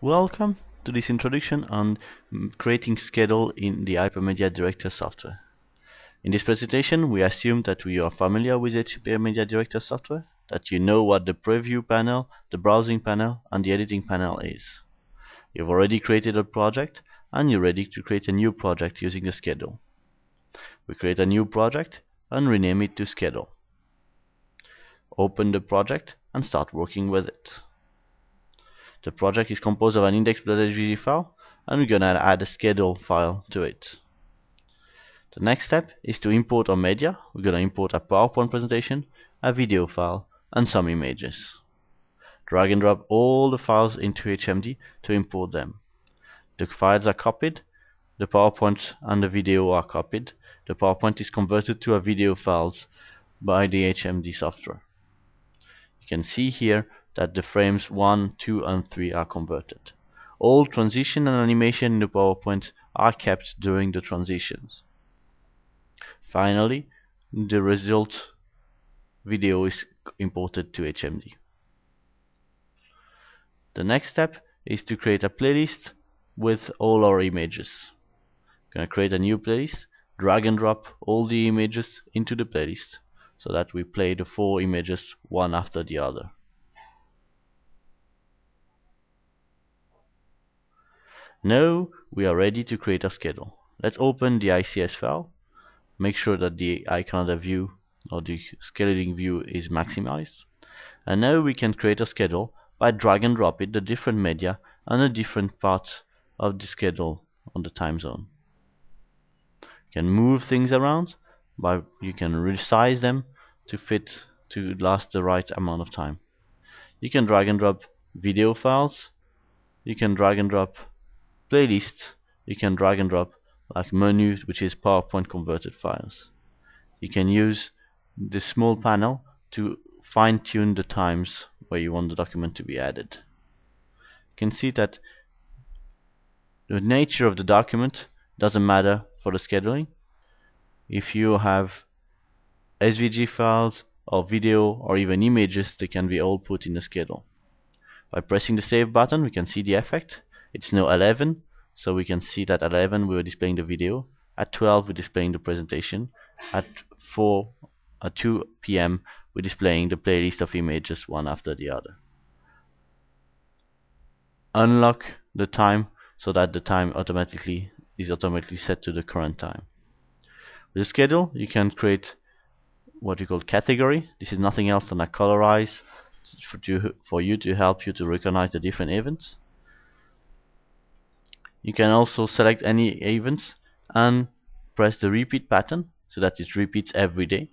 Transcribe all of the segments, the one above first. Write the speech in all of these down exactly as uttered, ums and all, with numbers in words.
Welcome to this introduction on creating schedule in the Hypermedia Director software. In this presentation, we assume that we are familiar with the Hypermedia Director software, that you know what the preview panel, the browsing panel, and the editing panel is. You've already created a project, and you're ready to create a new project using the schedule. We create a new project and rename it to schedule. Open the project and start working with it. The project is composed of an index.svg file, and we're gonna add a schedule file to it. The next step is to import our media. We're gonna import a PowerPoint presentation, a video file, and some images. Drag and drop all the files into H M D to import them. The files are copied, the PowerPoint and the video are copied. The PowerPoint is converted to a video files by the H M D software. You can see here that the frames one, two and three are converted. All transition and animation in the PowerPoint are kept during the transitions. Finally, the result video is imported to H M D. The next step is to create a playlist with all our images. I'm going to create a new playlist, drag and drop all the images into the playlist so that we play the four images one after the other. Now we are ready to create a schedule. Let's open the I C S file, make sure that the icon of the view or the scheduling view is maximized, and now we can create a schedule by drag and drop it the different media and a different part of the schedule on the time zone. You can move things around, but you can resize them to fit to last the right amount of time. You can drag and drop video files, you can drag and drop playlist, you can drag and drop like menu, which is PowerPoint converted files. You can use the small panel to fine-tune the times where you want the document to be added. You can see that the nature of the document doesn't matter for the scheduling. If you have S V G files or video or even images, they can be all put in the schedule. By pressing the save button, we can see the effect. It's now eleven, so we can see that at eleven we were displaying the video, at twelve we're displaying the presentation, at four, at two p m we're displaying the playlist of images one after the other. Unlock the time so that the time automatically is automatically set to the current time. With the schedule you can create what you call category. This is nothing else than a colorize for, to, for you to help you to recognize the different events. You can also select any events and press the repeat pattern so that it repeats every day.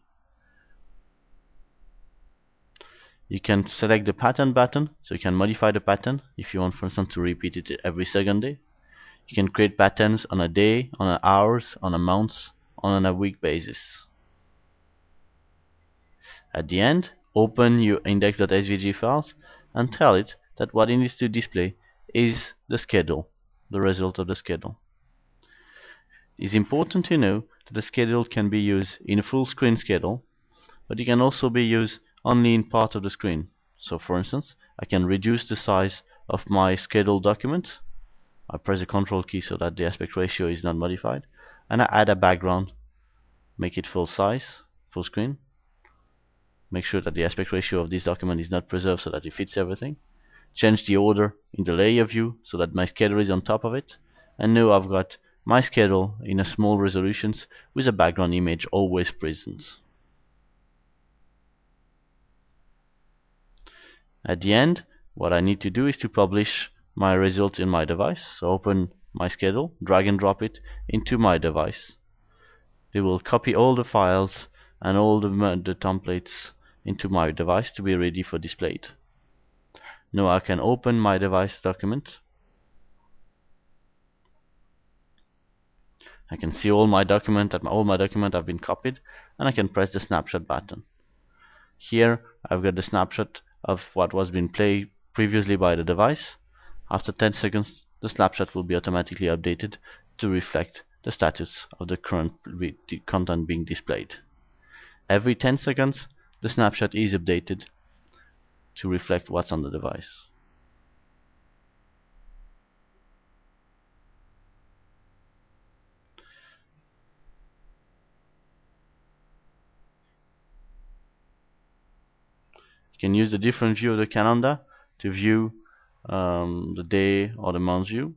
You can select the pattern button so you can modify the pattern if you want, for instance, to repeat it every second day. You can create patterns on a day, on an hours, on a month, on a week basis. At the end, open your index.svg files and tell it that what it needs to display is the schedule, the result of the schedule. It's important to know that the schedule can be used in a full screen schedule, but it can also be used only in part of the screen. So for instance, I can reduce the size of my schedule document. I press the control key so that the aspect ratio is not modified, and I add a background, make it full size, full screen. Make sure that the aspect ratio of this document is not preserved so that it fits everything. Change the order in the layer view so that my schedule is on top of it, and now I've got my schedule in a small resolutions with a background image always present. At the end, what I need to do is to publish my result in my device. So open my schedule, drag and drop it into my device. They will copy all the files and all the, the templates into my device to be ready for displayed. Now I can open my device document. I can see all my document that my, all my document have been copied, and I can press the snapshot button. Here I've got the snapshot of what was been played previously by the device. After ten seconds, the snapshot will be automatically updated to reflect the status of the current the content being displayed. Every ten seconds, the snapshot is updated to reflect what's on the device. You can use the different view of the calendar to view um, the day or the month view.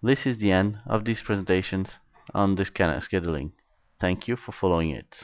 This is the end of these presentations on the scheduling. Thank you for following it.